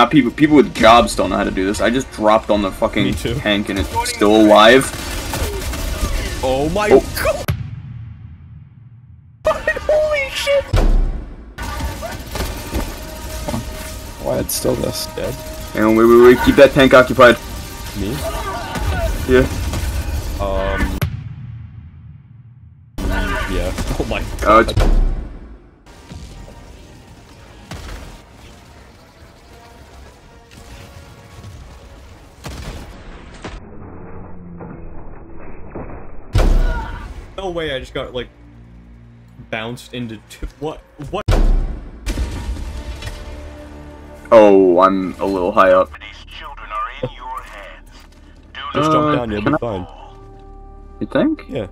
Not people. People with jobs don't know how to do this. I just dropped on the fucking tank and it's still alive. Oh my god! Holy shit! Why it's still this dead? And wait! Keep that tank occupied. Me? Yeah. Yeah. Oh my god. No way, I just got, like, bounced into what? Oh, I'm a little high up. These children are in your hands. Do not just jump down, you'll be fine. You think? Yeah.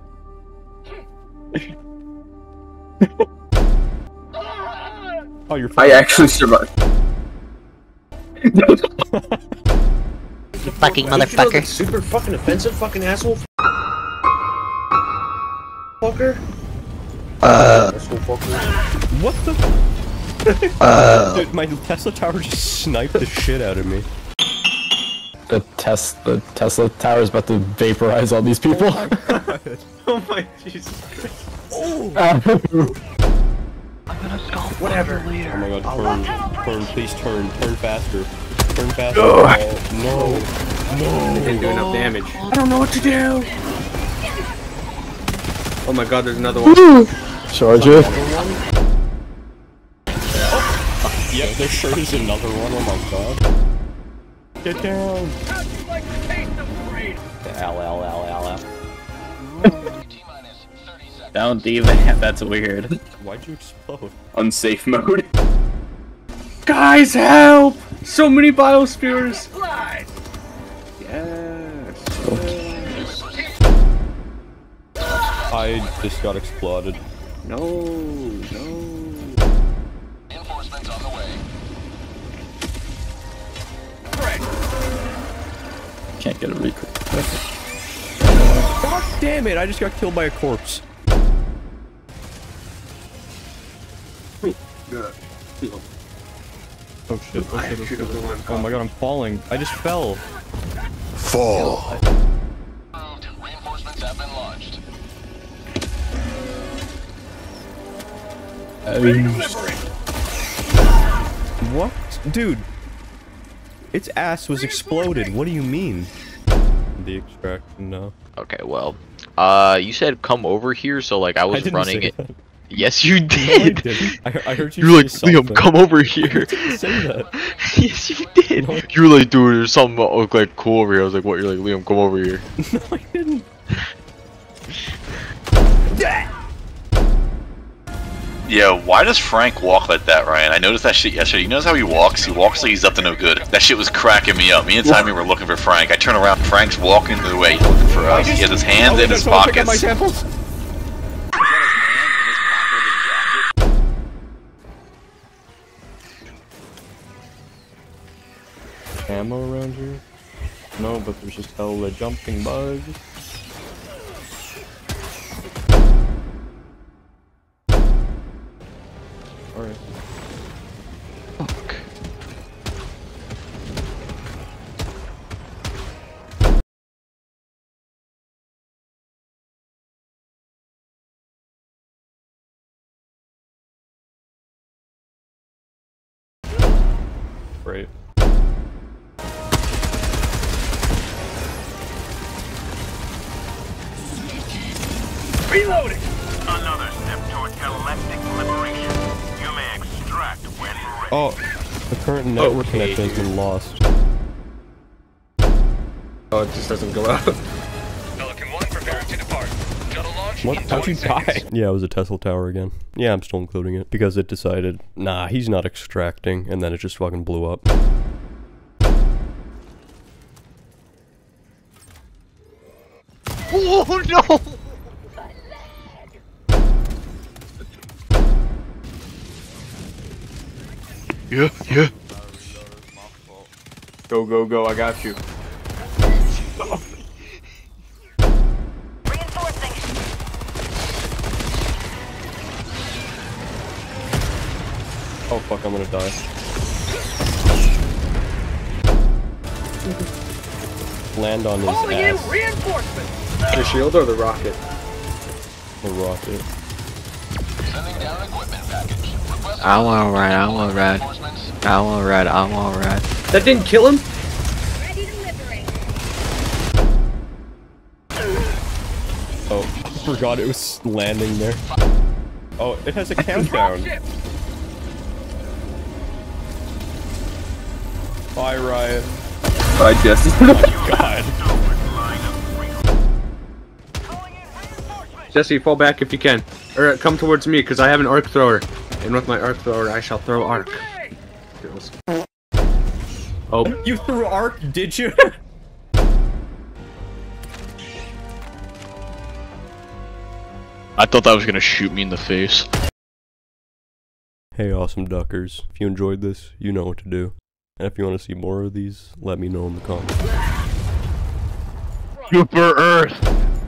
Oh, you're fine. I actually survived. You fucking motherfucker. You know, super fucking offensive fucking asshole. Fucker? What the? Dude, my Tesla Tower just sniped the shit out of me. The Tesla Tower is about to vaporize all these people. Oh my god. Oh my Jesus Christ. Oh! I'm gonna sculpt whatever. Oh my god, turn, please turn. Turn faster. Turn faster. Oh, no. No. Didn't do enough damage. I don't know what to do. Oh my god, there's another one. Charger. Oh. Yep, there sure is another one, oh my god. Get down! How'd you like to taste the parade? Ow. Don't even, that's weird. Why'd you explode? Unsafe mode. Guys, help! So many biospheres! Yes! Oh. I just got exploded. No. Enforcement's on the way. Right. Can't get a recruit. God damn it! I just got killed by a corpse. Oh shit! Oh my god! I'm falling. I just fell. Fall. Reinforcements have been launched. What? Dude! Its ass was exploded, what do you mean? The extraction, no. Okay, well, you said come over here, so like, I didn't running it. That. Yes, you did! No, I heard you were like, Liam, come over here! I say that. Yes, you did! No, you were like, dude, there's something like cool over here. I was like, what? You're like, Liam, come over here. No, I didn't. Yeah, why does Frank walk like that, Ryan? I noticed that shit yesterday. You notice how he walks? He walks like he's up to no good. That shit was cracking me up. Me and Tommy were looking for Frank. I turn around, Frank's walking the way he's looking for us. He has his hands in his pockets. His hand in his pocket of his jacket. Ammo around here? No, but there's just hell the jumping bugs. Alright. Fuck. Great. Reloading! Another step toward galactic liberation. Oh, the current network connection has been lost. Oh, it just doesn't go out. Pelican 1 preparing to depart. Shuttle launch. What? How'd you die? Yeah, it was a Tesla Tower again. Yeah, I'm still including it. Because it decided, nah, he's not extracting, and then it just fucking blew up. Oh no! Yeah. Go, I got you. Reinforcing. Oh fuck, I'm gonna die. land on his ass. Reinforcements. The shield or the rocket? The rocket. Sending down equipment package. I want to ride, I want to ride. I want to ride, I want to ride. That didn't kill him? Ready to liberate. Oh, I forgot it was landing there. Oh, it has a countdown. Bye, Riot. Bye, Jesse. Oh, God. Jesse, fall back if you can. Or come towards me, because I have an arc thrower. And with my arc thrower, I shall throw arc. Oh. You threw arc, did you? I thought that was gonna shoot me in the face. Hey, awesome duckers. If you enjoyed this, you know what to do. And if you want to see more of these, let me know in the comments. Super Earth!